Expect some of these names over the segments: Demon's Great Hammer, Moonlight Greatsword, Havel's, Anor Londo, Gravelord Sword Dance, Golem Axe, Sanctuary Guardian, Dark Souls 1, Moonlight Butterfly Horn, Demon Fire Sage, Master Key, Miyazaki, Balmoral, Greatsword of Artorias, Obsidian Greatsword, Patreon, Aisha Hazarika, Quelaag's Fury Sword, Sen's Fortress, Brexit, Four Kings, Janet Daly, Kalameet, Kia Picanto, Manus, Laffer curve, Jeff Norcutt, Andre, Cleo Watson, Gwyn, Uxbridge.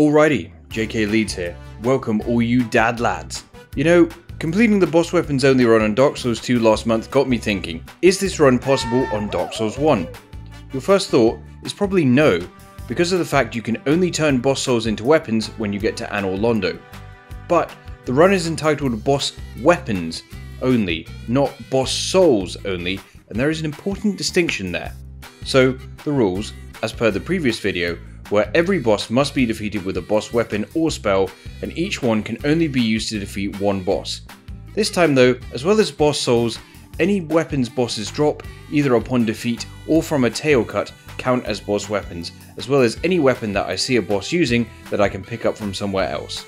Alrighty, JK Leeds here. Welcome all you dad lads. You know, completing the boss weapons only run on Dark Souls 2 last month got me thinking, is this run possible on Dark Souls 1? Your first thought is probably no, because of the fact you can only turn boss souls into weapons when you get to Anor Londo. But the run is entitled Boss Weapons Only, not Boss Souls Only, and there is an important distinction there. So, the rules, as per the previous video, where every boss must be defeated with a boss weapon or spell, and each one can only be used to defeat one boss. This time though, as well as boss souls, any weapons bosses drop, either upon defeat or from a tail cut, count as boss weapons, as well as any weapon that I see a boss using that I can pick up from somewhere else.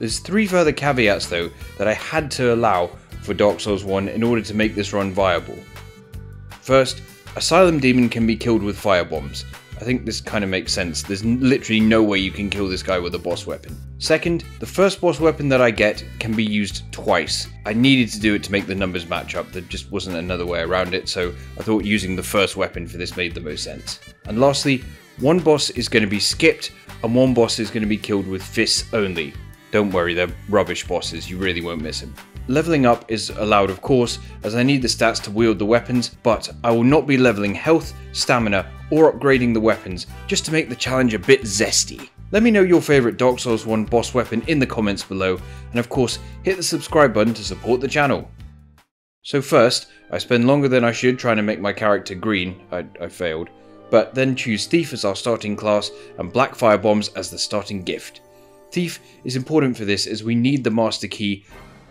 There's three further caveats though that I had to allow for Dark Souls 1 in order to make this run viable. First, Asylum Demon can be killed with firebombs. I think this kind of makes sense, there's literally no way you can kill this guy with a boss weapon. Second, the first boss weapon that I get can be used twice. I needed to do it to make the numbers match up, there just wasn't another way around it, so I thought using the first weapon for this made the most sense. And lastly, one boss is going to be skipped and one boss is going to be killed with fists only. Don't worry, they're rubbish bosses, you really won't miss him. Leveling up is allowed of course, as I need the stats to wield the weapons, but I will not be leveling health, stamina, or upgrading the weapons, just to make the challenge a bit zesty. Let me know your favourite Dark Souls 1 boss weapon in the comments below, and of course, hit the subscribe button to support the channel. So first, I spend longer than I should trying to make my character green, I failed, but then choose Thief as our starting class and Black Fire Bombs as the starting gift. Thief is important for this as we need the Master Key,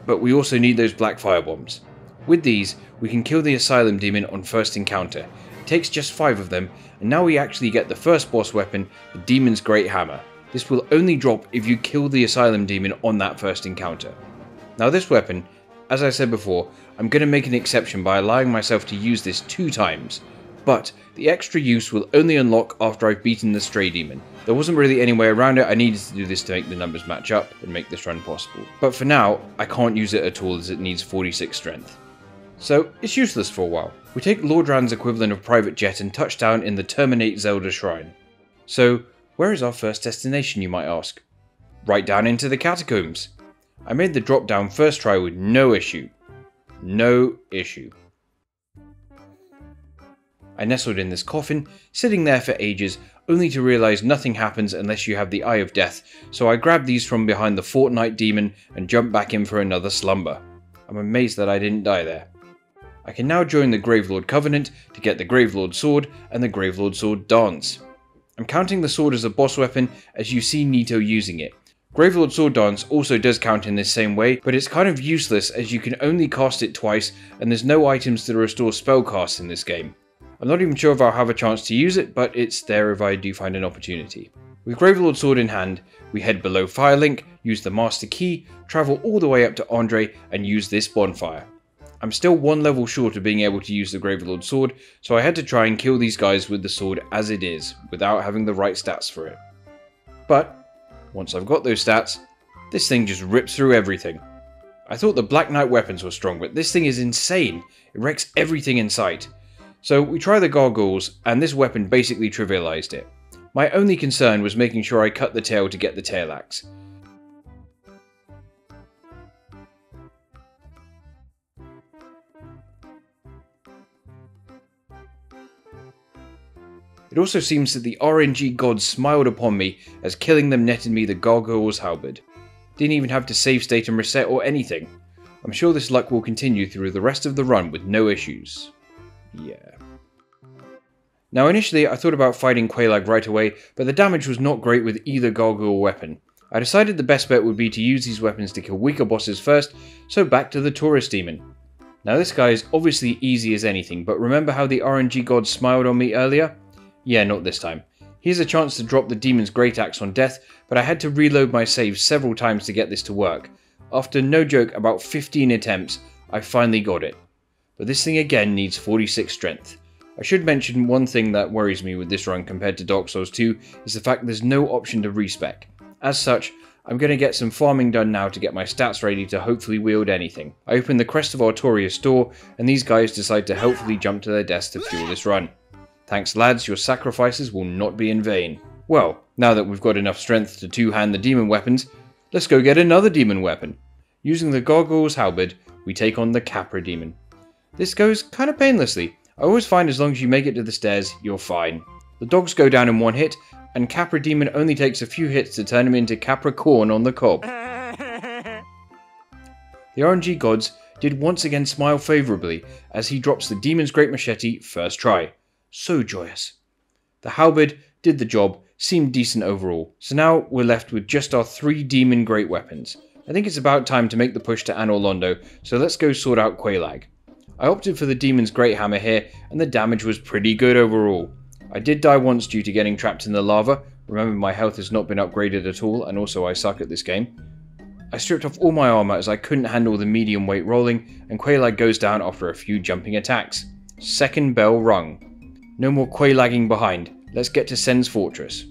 but we also need those black firebombs. With these, we can kill the Asylum Demon on first encounter. It takes just 5 of them, and now we actually get the first boss weapon, the Demon's Great Hammer. This will only drop if you kill the Asylum Demon on that first encounter. Now this weapon, as I said before, I'm going to make an exception by allowing myself to use this 2 times, but the extra use will only unlock after I've beaten the Stray Demon. There wasn't really any way around it, I needed to do this to make the numbers match up and make this run possible. But for now, I can't use it at all as it needs 46 strength. So it's useless for a while. We take Lordran's equivalent of Private Jet and touch down in the Terminate Zelda Shrine. So where is our first destination, you might ask? Right down into the catacombs. I made the drop down first try with no issue. No issue. I nestled in this coffin, sitting there for ages, only to realise nothing happens unless you have the Eye of Death, so I grabbed these from behind the Fortnite Demon and jumped back in for another slumber. I'm amazed that I didn't die there. I can now join the Gravelord Covenant to get the Gravelord Sword and the Gravelord Sword Dance. I'm counting the sword as a boss weapon as you see Nito using it. Gravelord Sword Dance also does count in this same way, but it's kind of useless as you can only cast it twice and there's no items to restore spell casts in this game. I'm not even sure if I'll have a chance to use it, but it's there if I do find an opportunity. With Gravelord Sword in hand, we head below Firelink, use the Master Key, travel all the way up to Andre, and use this bonfire. I'm still 1 level short of being able to use the Gravelord Sword, so I had to try and kill these guys with the sword as it is, without having the right stats for it. But, once I've got those stats, this thing just rips through everything. I thought the Black Knight weapons were strong, but this thing is insane. It wrecks everything in sight. So we try the gargoyles, and this weapon basically trivialized it. My only concern was making sure I cut the tail to get the tail axe. It also seems that the RNG gods smiled upon me as killing them netted me the gargoyle's halberd. Didn't even have to save state and reset or anything. I'm sure this luck will continue through the rest of the run with no issues. Yeah. Now initially I thought about fighting Quelaag right away, but the damage was not great with either gargoyle weapon. I decided the best bet would be to use these weapons to kill weaker bosses first, so back to the Taurus Demon. Now this guy is obviously easy as anything, but remember how the RNG god smiled on me earlier? Yeah, not this time. Here's a chance to drop the Demon's Great Axe on death, but I had to reload my save several times to get this to work. After no joke about 15 attempts, I finally got it. But this thing again needs 46 strength. I should mention one thing that worries me with this run compared to Dark Souls 2 is the fact there's no option to respec. As such, I'm going to get some farming done now to get my stats ready to hopefully wield anything. I open the Crest of Artorias door and these guys decide to helpfully jump to their deaths to fuel this run. Thanks lads, your sacrifices will not be in vain. Well, now that we've got enough strength to two-hand the demon weapons, let's go get another demon weapon. Using the Gargoyle's Halberd, we take on the Capra Demon. This goes kind of painlessly. I always find as long as you make it to the stairs, you're fine. The dogs go down in one hit, and Capra Demon only takes a few hits to turn him into Capra Corn on the cob. The RNG gods did once again smile favourably as he drops the Demon's Great Machete first try. So joyous. The halberd did the job, seemed decent overall, so now we're left with just our three Demon Great Weapons. I think it's about time to make the push to Anor Londo, so let's go sort out Quelaag. I opted for the Demon's Great Hammer here, and the damage was pretty good overall. I did die once due to getting trapped in the lava. Remember, my health has not been upgraded at all, and also I suck at this game. I stripped off all my armour as I couldn't handle the medium weight rolling, and Quelaag goes down after a few jumping attacks. Second bell rung. No more Quelaaging behind. Let's get to Sen's Fortress.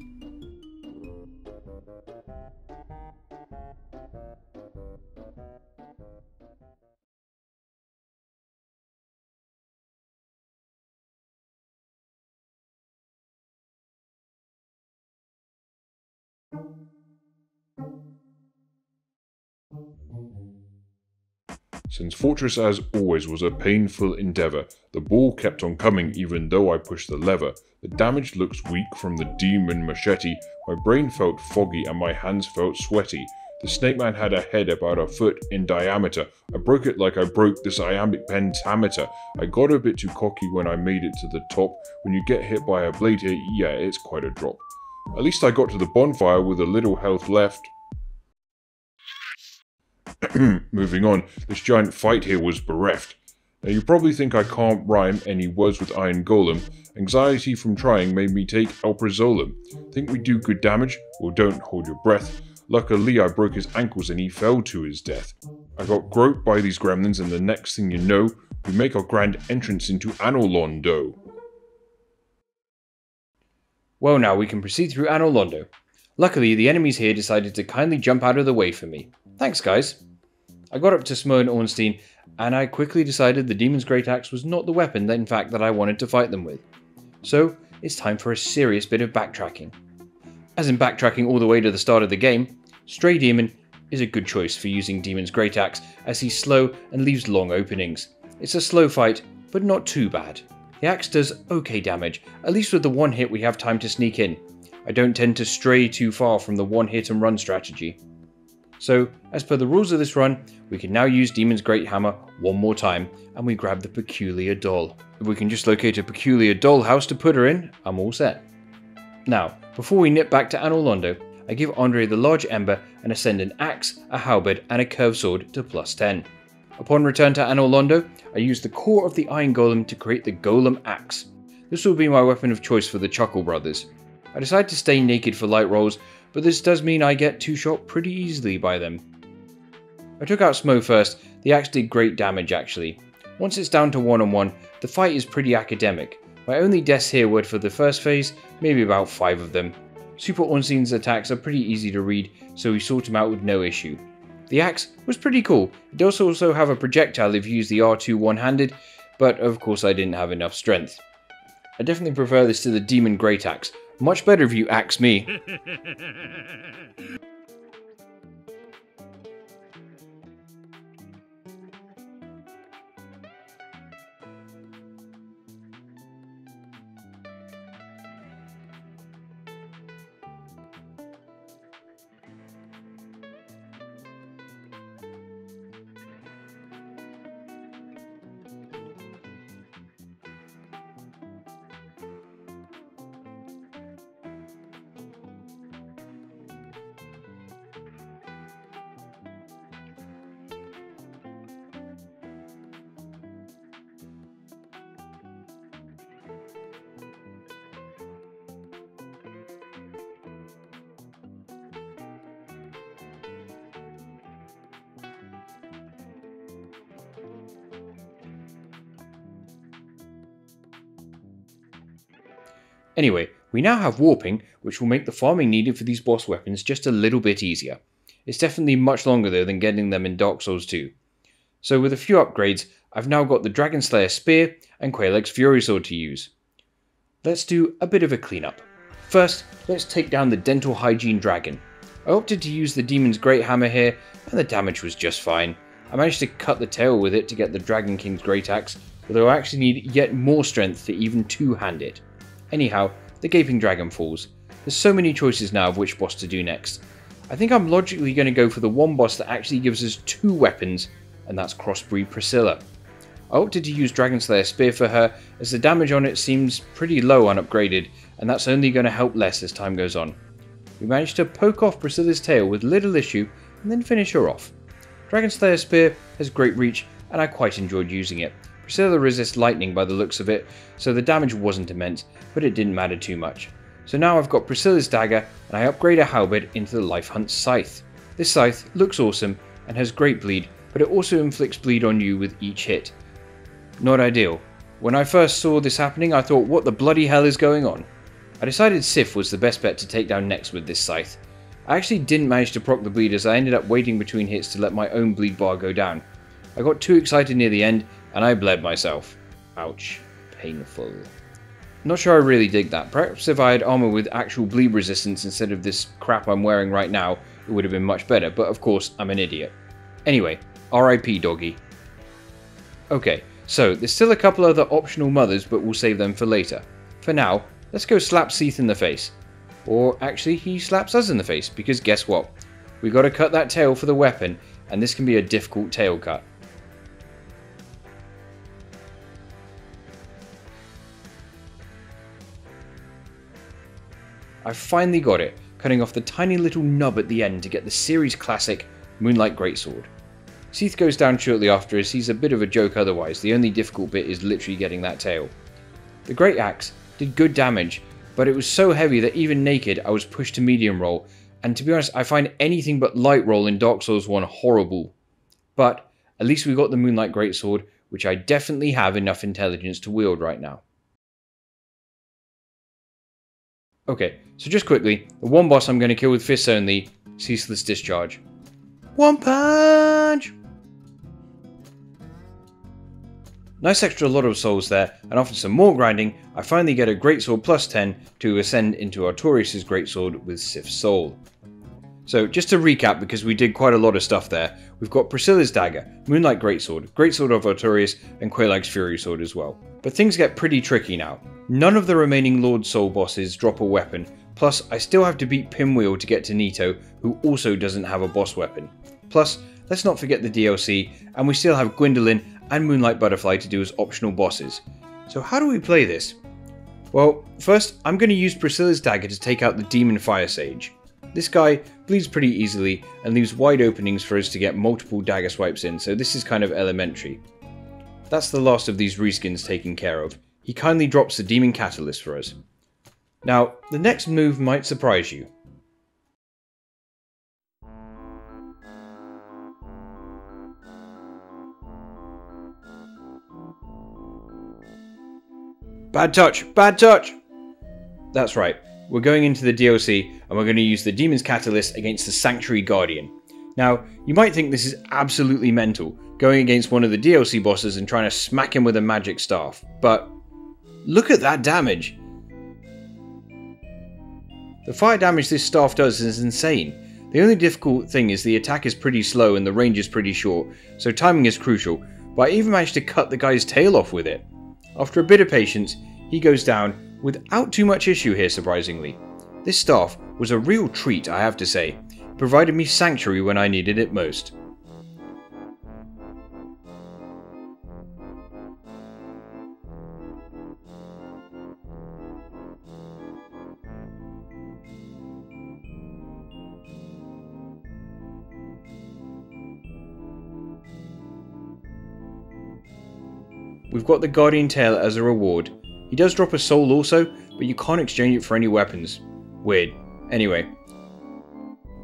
Sen's Fortress, as always, was a painful endeavour. The ball kept on coming even though I pushed the lever. The damage looks weak from the demon machete. My brain felt foggy and my hands felt sweaty. The snake man had a head about a foot in diameter. I broke it like I broke this iambic pentameter. I got a bit too cocky when I made it to the top. When you get hit by a blade here, yeah, it's quite a drop. At least I got to the bonfire with a little health left. Moving on, this giant fight here was bereft. Now you probably think I can't rhyme any words with Iron Golem. Anxiety from trying made me take Alprazolam. Think we do good damage? Well, don't hold your breath. Luckily I broke his ankles and he fell to his death. I got groped by these gremlins and the next thing you know, we make our grand entrance into Anor Londo. Well, now we can proceed through Anor Londo. Luckily, the enemies here decided to kindly jump out of the way for me. Thanks, guys. I got up to Smyrn Ornstein, and I quickly decided the Demon's Great Axe was not the weapon that, in fact, that I wanted to fight them with. So, it's time for a serious bit of backtracking. As in backtracking all the way to the start of the game, Stray Demon is a good choice for using Demon's Great Axe, as he's slow and leaves long openings. It's a slow fight, but not too bad. The axe does okay damage, at least with the one hit we have time to sneak in. I don't tend to stray too far from the one hit and run strategy. So, as per the rules of this run, we can now use Demon's Great Hammer one more time, and we grab the Peculiar Doll. If we can just locate a Peculiar Doll house to put her in, I'm all set. Now, before we nip back to Anor Londo, I give Andre the large ember and ascend an axe, a halberd, and a curved sword to +10. Upon return to Anor Londo, I use the core of the Iron Golem to create the Golem Axe. This will be my weapon of choice for the Chuckle Brothers. I decide to stay naked for light rolls, but this does mean I get two-shot pretty easily by them. I took out Smo first. The axe did great damage actually. Once it's down to one-on-one, the fight is pretty academic. My only deaths here were for the first phase, maybe about 5 of them. Super Ornstein's attacks are pretty easy to read, so we sort them out with no issue. The axe was pretty cool. It does also have a projectile if you use the R2 one-handed, but of course I didn't have enough strength. I definitely prefer this to the Demon Great Axe. Much better if you axe me. Anyway, we now have warping, which will make the farming needed for these boss weapons just a little bit easier. It's definitely much longer though than getting them in Dark Souls 2. So with a few upgrades, I've now got the Dragonslayer's Spear and Quelaag's Fury Sword to use. Let's do a bit of a cleanup. First, let's take down the Dental Hygiene Dragon. I opted to use the Demon's Great Hammer here, and the damage was just fine. I managed to cut the tail with it to get the Dragon King's Great Axe, although I actually need yet more strength to even two-hand it. Anyhow, the Gaping Dragon falls. There's so many choices now of which boss to do next. I think I'm logically going to go for the one boss that actually gives us two weapons, and that's Crossbreed Priscilla. I opted to use Dragonslayer's Spear for her, as the damage on it seems pretty low unupgraded, and that's only going to help less as time goes on. We managed to poke off Priscilla's tail with little issue, and then finish her off. Dragonslayer's Spear has great reach, and I quite enjoyed using it. Priscilla resists lightning by the looks of it, so the damage wasn't immense, but it didn't matter too much. So now I've got Priscilla's Dagger, and I upgrade a Halberd into the Life Hunt Scythe. This scythe looks awesome and has great bleed, but it also inflicts bleed on you with each hit. Not ideal. When I first saw this happening, I thought, what the bloody hell is going on? I decided Sif was the best bet to take down next with this scythe. I actually didn't manage to proc the bleed, as I ended up waiting between hits to let my own bleed bar go down. I got too excited near the end, and I bled myself. Ouch. Painful. Not sure I really dig that. Perhaps if I had armor with actual bleed resistance instead of this crap I'm wearing right now, it would have been much better, but of course, I'm an idiot. Anyway, RIP doggy. Okay, so there's still a couple other optional mothers, but we'll save them for later. For now, let's go slap Seath in the face. Or actually, he slaps us in the face, because guess what? We got to cut that tail for the weapon, and this can be a difficult tail cut. I finally got it, cutting off the tiny little nub at the end to get the series classic Moonlight Greatsword. Seath goes down shortly after, as he's a bit of a joke otherwise. The only difficult bit is literally getting that tail. The Great Axe did good damage, but it was so heavy that even naked I was pushed to medium roll, and to be honest, I find anything but light roll in Dark Souls 1 horrible. But at least we got the Moonlight Greatsword, which I definitely have enough intelligence to wield right now. Okay, so just quickly, the one boss I'm going to kill with fists only, Ceaseless Discharge. One punch! Nice extra lot of souls there, and after some more grinding, I finally get a Greatsword plus 10 to ascend into Artorias' Greatsword with Sif's Soul. So just to recap, because we did quite a lot of stuff there, we've got Priscilla's Dagger, Moonlight Greatsword, Greatsword of Artorias, and Quelaag's Fury Sword as well. But things get pretty tricky now. None of the remaining Lord Soul bosses drop a weapon, plus I still have to beat Pinwheel to get to Nito, who also doesn't have a boss weapon. Plus, let's not forget the DLC, and we still have Gwyndolin and Moonlight Butterfly to do as optional bosses. So how do we play this? Well, first I'm going to use Priscilla's Dagger to take out the Demon Fire Sage. This guy bleeds pretty easily and leaves wide openings for us to get multiple dagger swipes in, so this is kind of elementary. That's the last of these reskins taken care of. He kindly drops the Demon Catalyst for us. Now, the next move might surprise you. Bad touch! Bad touch! That's right, we're going into the DLC and we're going to use the Demon's Catalyst against the Sanctuary Guardian. Now, you might think this is absolutely mental, going against one of the DLC bosses and trying to smack him with a magic staff, but look at that damage! The fire damage this staff does is insane. The only difficult thing is the attack is pretty slow and the range is pretty short, so timing is crucial, but I even managed to cut the guy's tail off with it. After a bit of patience, he goes down without too much issue here, surprisingly. This staff was a real treat, I have to say. Provided me sanctuary when I needed it most. We've got the Guardian Tail as a reward. He does drop a soul also, but you can't exchange it for any weapons. Weird. Anyway.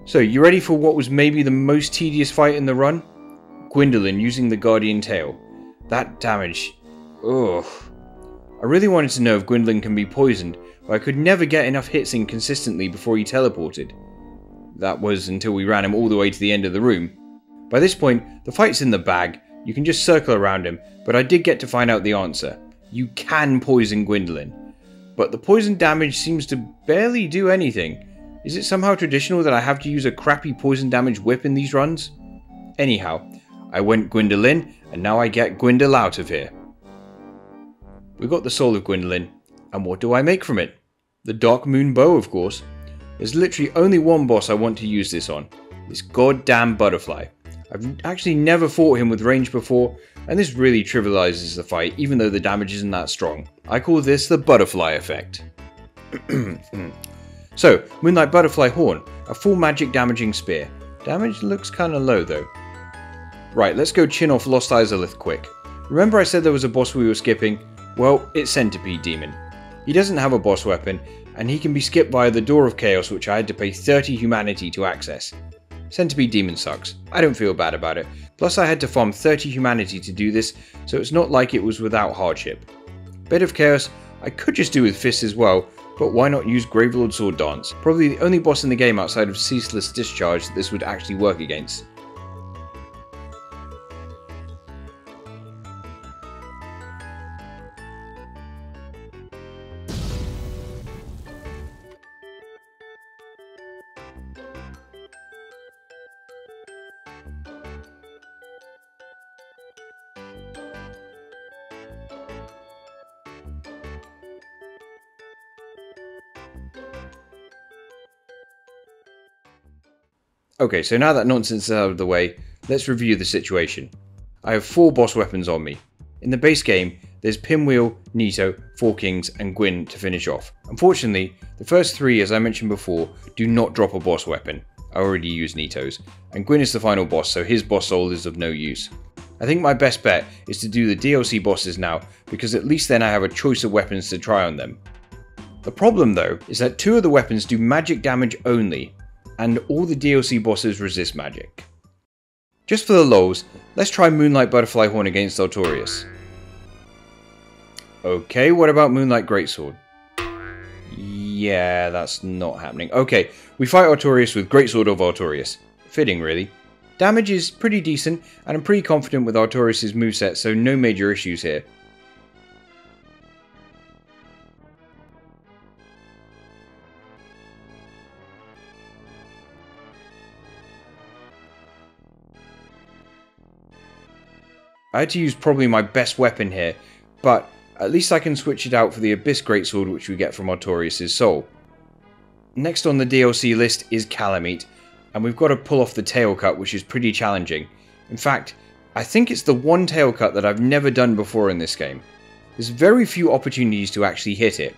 So, you ready for what was maybe the most tedious fight in the run? Gwyndolin using the Guardian Tail. That damage. Ugh. I really wanted to know if Gwyndolin can be poisoned, but I could never get enough hits in consistently before he teleported. That was until we ran him all the way to the end of the room. By this point, the fight's in the bag. You can just circle around him, but I did get to find out the answer. You can poison Gwyndolin. but the poison damage seems to barely do anything. Is it somehow traditional that I have to use a crappy poison damage whip in these runs? Anyhow, I went Gwyndolin, and now I get Gwyndol out of here. We got the soul of Gwyndolin, and what do I make from it? The Dark Moon Bow, of course. There's literally only one boss I want to use this on, this goddamn butterfly. I've actually never fought him with range before, and this really trivializes the fight, even though the damage isn't that strong. I call this the butterfly effect. So, Moonlight Butterfly Horn, a full magic damaging spear. Damage looks kinda low though. Right, let's go chin off Lost Izalith quick. Remember I said there was a boss we were skipping? Well, it's Centipede Demon. He doesn't have a boss weapon, and he can be skipped via the Door of Chaos, which I had to pay 30 humanity to access. Centipede Demon sucks. I don't feel bad about it. Plus I had to farm 30 humanity to do this, so it's not like it was without hardship. Bed of Chaos, I could just do with fists as well, but why not use Gravelord Sword Dance? Probably the only boss in the game outside of Ceaseless Discharge that this would actually work against. Okay, so now that nonsense is out of the way, let's review the situation. I have 4 boss weapons on me. In the base game, there's Pinwheel, Nito, Four Kings, and Gwyn to finish off. Unfortunately, the first 3, as I mentioned before, do not drop a boss weapon. I already used Nito's, and Gwyn is the final boss, so his boss soul is of no use. I think my best bet is to do the DLC bosses now, because at least then I have a choice of weapons to try on them. The problem though, is that 2 of the weapons do magic damage only, and all the DLC bosses resist magic. Just for the lols, let's try Moonlight Butterfly Horn against Artorias. Okay, what about Moonlight Greatsword? Yeah, that's not happening. Okay, we fight Artorias with Greatsword of Artorias. Fitting, really. Damage is pretty decent, and I'm pretty confident with Artorias' moveset, so no major issues here. I had to use probably my best weapon here, but at least I can switch it out for the Abyss Greatsword which we get from Artorias' soul. Next on the DLC list is Kalameet, and we've got to pull off the tail cut, which is pretty challenging. In fact, I think it's the one tail cut that I've never done before in this game. There's very few opportunities to actually hit it.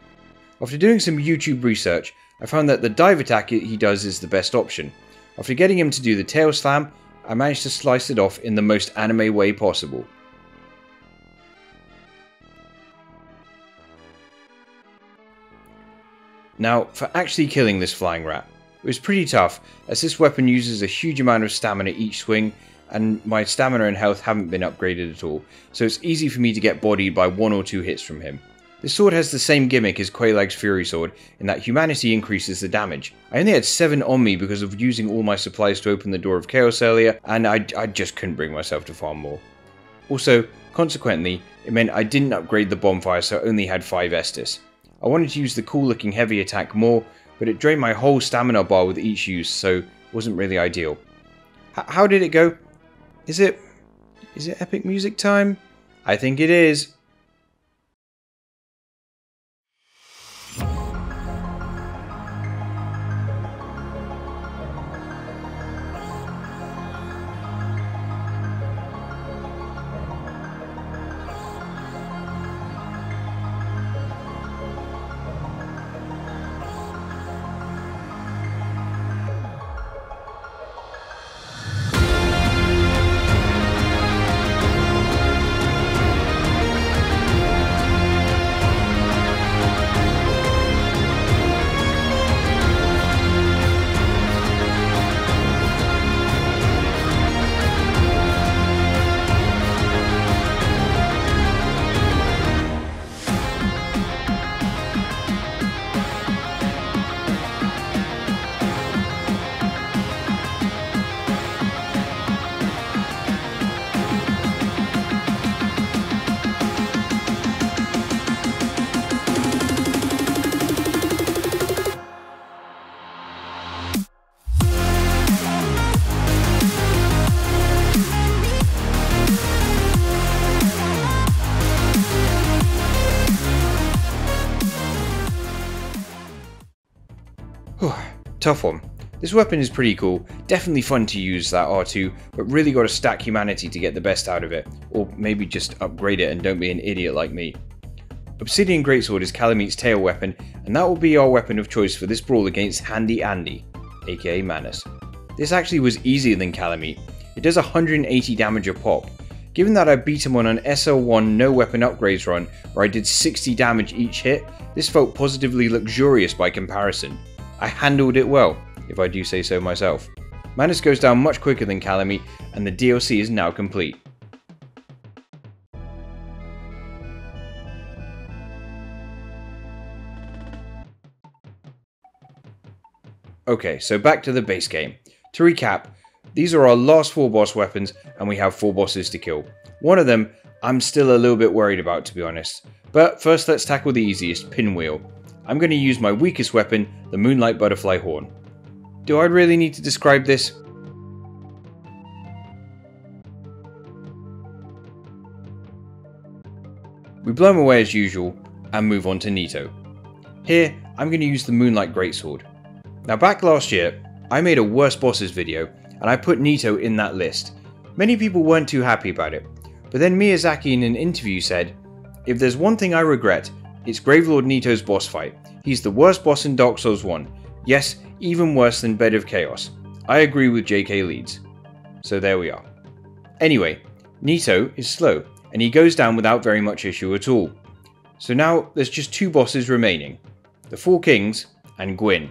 After doing some YouTube research, I found that the dive attack he does is the best option. After getting him to do the tail slam, I managed to slice it off in the most anime way possible. Now, for actually killing this flying rat. It was pretty tough, as this weapon uses a huge amount of stamina each swing, and my stamina and health haven't been upgraded at all, so it's easy for me to get bodied by 1 or 2 hits from him. This sword has the same gimmick as Quelaag's Fury Sword, in that humanity increases the damage. I only had 7 on me because of using all my supplies to open the Door of Chaos earlier, and I just couldn't bring myself to farm more. Also, consequently, it meant I didn't upgrade the bonfire, so I only had 5 Estus. I wanted to use the cool looking heavy attack more, but it drained my whole stamina bar with each use, so it wasn't really ideal. How did it go? Is it epic music time? I think it is. tough one. This weapon is pretty cool, definitely fun to use that R2, but really gotta stack humanity to get the best out of it, or maybe just upgrade it and don't be an idiot like me. Obsidian Greatsword is Kalameet's tail weapon, and that will be our weapon of choice for this brawl against Handy Andy, aka Manus. This actually was easier than Kalameet. It does 180 damage a pop. Given that I beat him on an SL1 no weapon upgrades run where I did 60 damage each hit, this felt positively luxurious by comparison. I handled it well, if I do say so myself. Manus goes down much quicker than Kalameet, and the DLC is now complete. Okay, so back to the base game. To recap, these are our last 4 boss weapons, and we have 4 bosses to kill. One of them I'm still a little bit worried about, to be honest. But first let's tackle the easiest, Pinwheel. I'm going to use my weakest weapon, the Moonlight Butterfly Horn. Do I really need to describe this? We blow him away as usual, and move on to Nito. Here, I'm going to use the Moonlight Greatsword. Now back last year, I made a worst bosses video, and I put Nito in that list. Many people weren't too happy about it, but then Miyazaki in an interview said, "If there's one thing I regret, it's Gravelord Nito's boss fight. He's the worst boss in Dark Souls 1. Yes, even worse than Bed of Chaos. I agree with JK Leeds." So there we are. Anyway, Nito is slow, and he goes down without very much issue at all. So now there's just 2 bosses remaining, the 4 Kings and Gwyn.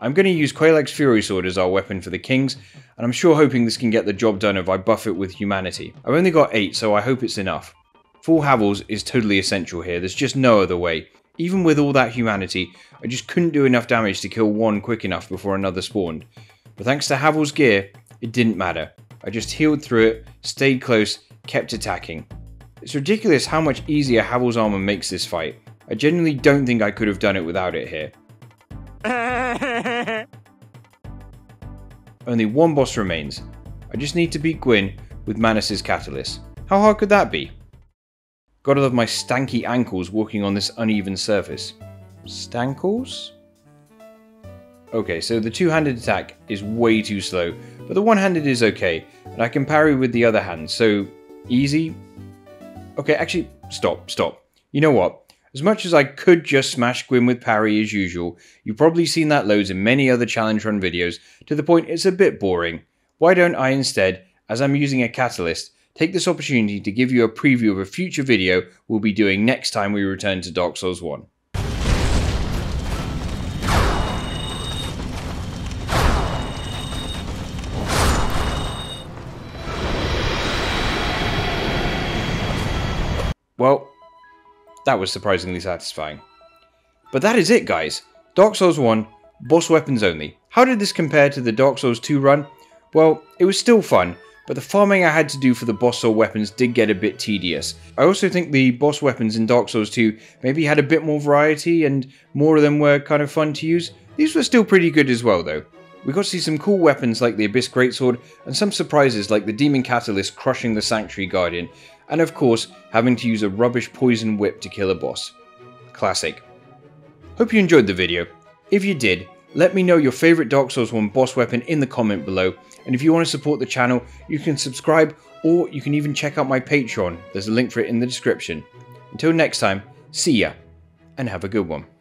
I'm going to use Quelaag's Fury Sword as our weapon for the Kings, and I'm sure hoping this can get the job done if I buff it with humanity. I've only got 8, so I hope it's enough. Full Havel's is totally essential here, there's just no other way. Even with all that humanity, I just couldn't do enough damage to kill one quick enough before another spawned. But thanks to Havel's gear, it didn't matter. I just healed through it, stayed close, kept attacking. It's ridiculous how much easier Havel's armor makes this fight. I genuinely don't think I could have done it without it here. Only one boss remains. I just need to beat Gwyn with Manus' Catalyst. How hard could that be? Gotta love my stanky ankles walking on this uneven surface. Stankles? Okay, so the two-handed attack is way too slow, but the one-handed is okay, and I can parry with the other hand, so easy. Okay, actually, stop. You know what? As much as I could just smash Gwyn with parry as usual, you've probably seen that loads in many other challenge run videos, to the point it's a bit boring. Why don't I instead, as I'm using a catalyst, take this opportunity to give you a preview of a future video we'll be doing next time we return to Dark Souls 1. Well, that was surprisingly satisfying. But that is it, guys. Dark Souls 1, boss weapons only. How did this compare to the Dark Souls 2 run? Well, it was still fun, but the farming I had to do for the boss soul weapons did get a bit tedious. I also think the boss weapons in Dark Souls 2 maybe had a bit more variety and more of them were kind of fun to use. These were still pretty good as well though. We got to see some cool weapons like the Abyss Greatsword and some surprises like the Demon Catalyst crushing the Sanctuary Guardian, and of course having to use a rubbish poison whip to kill a boss. Classic. Hope you enjoyed the video. If you did, let me know your favourite Dark Souls 1 boss weapon in the comment below, and if you want to support the channel you can subscribe or you can even check out my Patreon, there's a link for it in the description. Until next time, see ya and have a good one.